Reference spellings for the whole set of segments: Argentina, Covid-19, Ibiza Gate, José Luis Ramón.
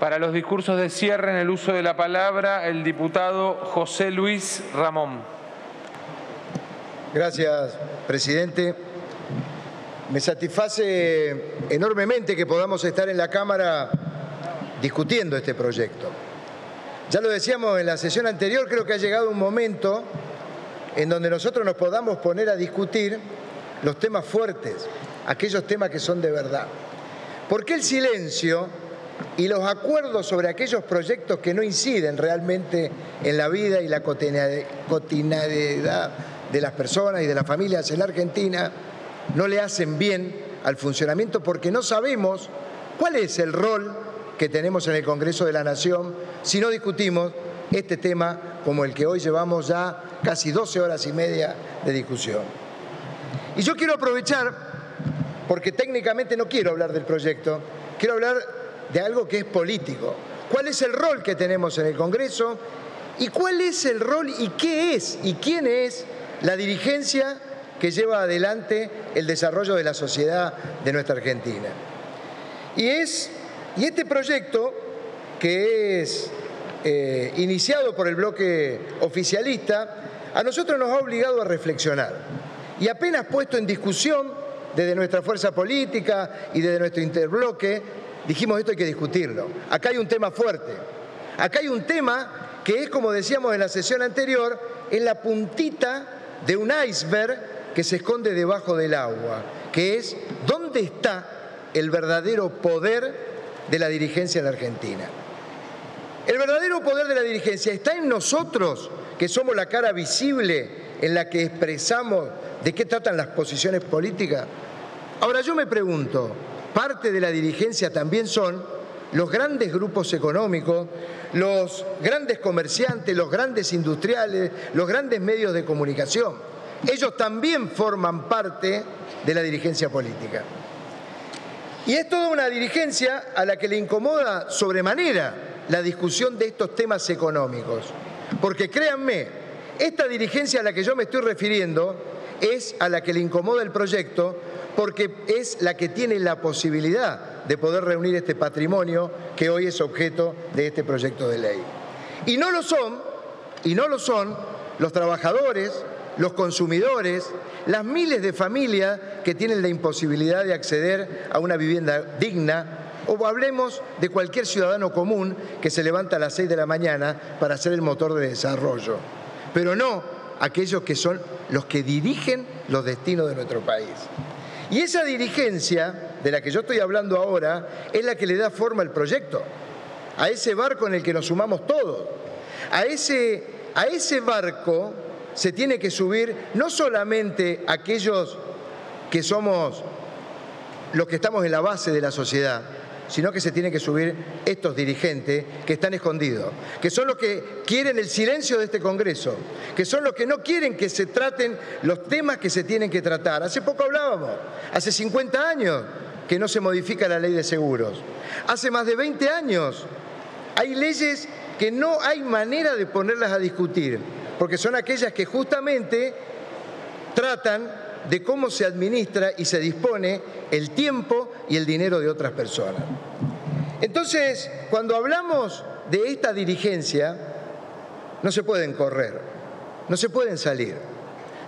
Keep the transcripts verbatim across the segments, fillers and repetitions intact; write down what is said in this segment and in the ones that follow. Para los discursos de cierre, en el uso de la palabra, el diputado José Luis Ramón. Gracias, presidente. Me satisface enormemente que podamos estar en la Cámara discutiendo este proyecto. Ya lo decíamos en la sesión anterior, creo que ha llegado un momento en donde nosotros nos podamos poner a discutir los temas fuertes, aquellos temas que son de verdad. Porque el silencio y los acuerdos sobre aquellos proyectos que no inciden realmente en la vida y la cotidianidad de las personas y de las familias en la Argentina no le hacen bien al funcionamiento, porque no sabemos cuál es el rol que tenemos en el Congreso de la Nación si no discutimos este tema como el que hoy llevamos ya casi doce horas y media de discusión. Y yo quiero aprovechar, porque técnicamente no quiero hablar del proyecto, quiero hablar de algo que es político. ¿Cuál es el rol que tenemos en el Congreso? ¿Y cuál es el rol y qué es y quién es la dirigencia que lleva adelante el desarrollo de la sociedad de nuestra Argentina? Y, es, y este proyecto, que es eh, iniciado por el bloque oficialista, a nosotros nos ha obligado a reflexionar. Y apenas puesto en discusión desde nuestra fuerza política y desde nuestro interbloque, dijimos, esto hay que discutirlo. Acá hay un tema fuerte. Acá hay un tema que es, como decíamos en la sesión anterior, es la puntita de un iceberg que se esconde debajo del agua, que es dónde está el verdadero poder de la dirigencia en la Argentina. El verdadero poder de la dirigencia está en nosotros, que somos la cara visible en la que expresamos de qué tratan las posiciones políticas. Ahora yo me pregunto, parte de la dirigencia también son los grandes grupos económicos, los grandes comerciantes, los grandes industriales, los grandes medios de comunicación. Ellos también forman parte de la dirigencia política. Y es toda una dirigencia a la que le incomoda sobremanera la discusión de estos temas económicos. Porque créanme, esta dirigencia a la que yo me estoy refiriendo es a la que le incomoda el proyecto, porque es la que tiene la posibilidad de poder reunir este patrimonio que hoy es objeto de este proyecto de ley. Y no lo son, y no lo son los trabajadores, los consumidores, las miles de familias que tienen la imposibilidad de acceder a una vivienda digna, o hablemos de cualquier ciudadano común que se levanta a las seis de la mañana para ser el motor de desarrollo, pero no aquellos que son los que dirigen los destinos de nuestro país. Y esa dirigencia de la que yo estoy hablando ahora es la que le da forma al proyecto, a ese barco en el que nos sumamos todos. A ese, a ese barco se tiene que subir no solamente aquellos que somos los que estamos en la base de la sociedad, sino que se tienen que subir estos dirigentes que están escondidos, que son los que quieren el silencio de este Congreso, que son los que no quieren que se traten los temas que se tienen que tratar. Hace poco hablábamos, hace cincuenta años que no se modifica la ley de seguros. Hace más de veinte años hay leyes que no hay manera de ponerlas a discutir, porque son aquellas que justamente tratan de cómo se administra y se dispone el tiempo y el dinero de otras personas. Entonces, cuando hablamos de esta dirigencia, no se pueden correr, no se pueden salir.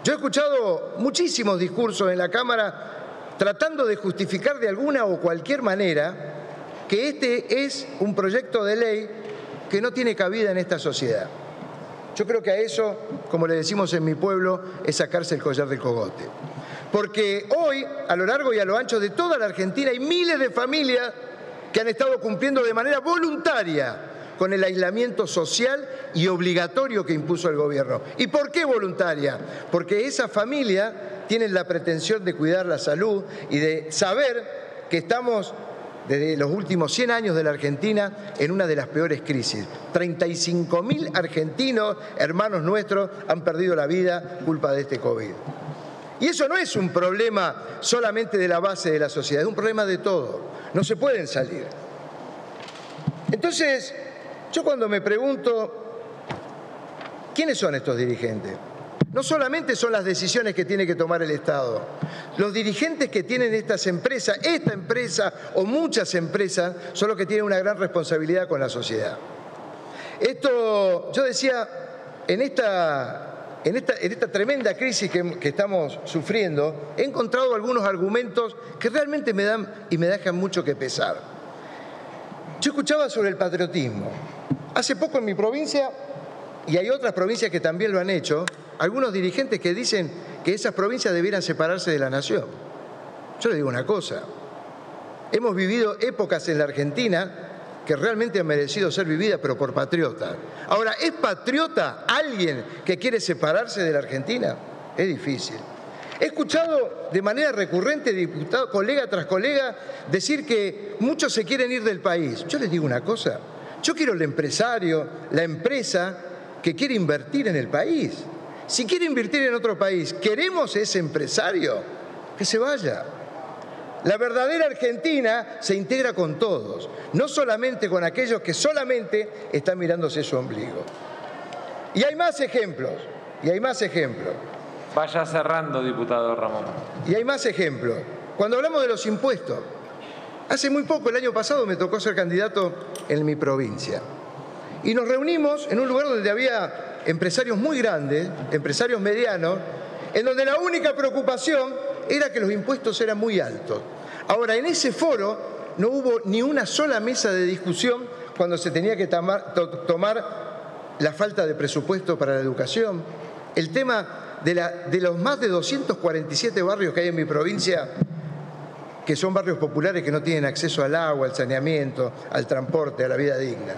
Yo he escuchado muchísimos discursos en la Cámara tratando de justificar de alguna o cualquier manera que este es un proyecto de ley que no tiene cabida en esta sociedad. Yo creo que a eso, como le decimos en mi pueblo, es sacarse el collar del cogote. Porque hoy, a lo largo y a lo ancho de toda la Argentina, hay miles de familias que han estado cumpliendo de manera voluntaria con el aislamiento social y obligatorio que impuso el gobierno. ¿Y por qué voluntaria? Porque esas familias tienen la pretensión de cuidar la salud y de saber que estamos, desde los últimos cien años de la Argentina, en una de las peores crisis. treinta y cinco mil argentinos, hermanos nuestros, han perdido la vida culpa de este COVID. Y eso no es un problema solamente de la base de la sociedad, es un problema de todo. No se pueden salir. Entonces, yo cuando me pregunto, ¿quiénes son estos dirigentes? No solamente son las decisiones que tiene que tomar el Estado, los dirigentes que tienen estas empresas, esta empresa o muchas empresas, son los que tienen una gran responsabilidad con la sociedad. Esto, yo decía, en esta, en esta, en esta tremenda crisis que, que estamos sufriendo, he encontrado algunos argumentos que realmente me dan y me dejan mucho que pesar. Yo escuchaba sobre el patriotismo. Hace poco en mi provincia, y hay otras provincias que también lo han hecho, algunos dirigentes que dicen que esas provincias debieran separarse de la nación. Yo les digo una cosa, hemos vivido épocas en la Argentina que realmente han merecido ser vividas, pero por patriotas. Ahora, ¿es patriota alguien que quiere separarse de la Argentina? Es difícil. He escuchado de manera recurrente, diputado, colega tras colega, decir que muchos se quieren ir del país. Yo les digo una cosa, yo quiero el empresario, la empresa que quiere invertir en el país. Si quiere invertir en otro país, ¿queremos ese empresario? Que se vaya. La verdadera Argentina se integra con todos, no solamente con aquellos que solamente están mirándose su ombligo. Y hay más ejemplos, y hay más ejemplos. Vaya cerrando, diputado Ramón. Y hay más ejemplos. Cuando hablamos de los impuestos, hace muy poco, el año pasado, me tocó ser candidato en mi provincia. Y nos reunimos en un lugar donde había empresarios muy grandes, empresarios medianos, en donde la única preocupación era que los impuestos eran muy altos. Ahora, en ese foro no hubo ni una sola mesa de discusión cuando se tenía que tomar, to, tomar la falta de presupuesto para la educación, el tema de, la, de los más de doscientos cuarenta y siete barrios que hay en mi provincia, que son barrios populares que no tienen acceso al agua, al saneamiento, al transporte, a la vida digna.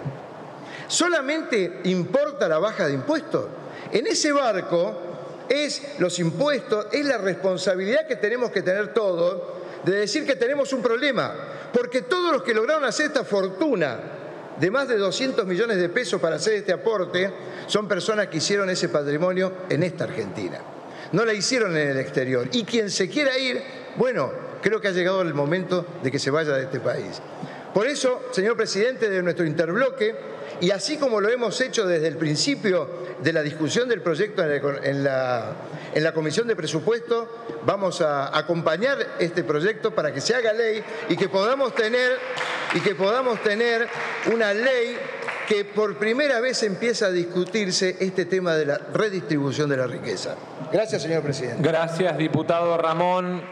¿Solamente importa la baja de impuestos? En ese barco es los impuestos, es la responsabilidad que tenemos que tener todos de decir que tenemos un problema, porque todos los que lograron hacer esta fortuna de más de doscientos millones de pesos para hacer este aporte son personas que hicieron ese patrimonio en esta Argentina. No la hicieron en el exterior. Y quien se quiera ir, bueno, creo que ha llegado el momento de que se vaya de este país. Por eso, señor presidente, de nuestro interbloque, y así como lo hemos hecho desde el principio de la discusión del proyecto en la, en la Comisión de Presupuesto, vamos a acompañar este proyecto para que se haga ley y que podamos tener, y que podamos tener una ley que por primera vez empieza a discutirse este tema de la redistribución de la riqueza. Gracias, señor presidente. Gracias, diputado Ramón.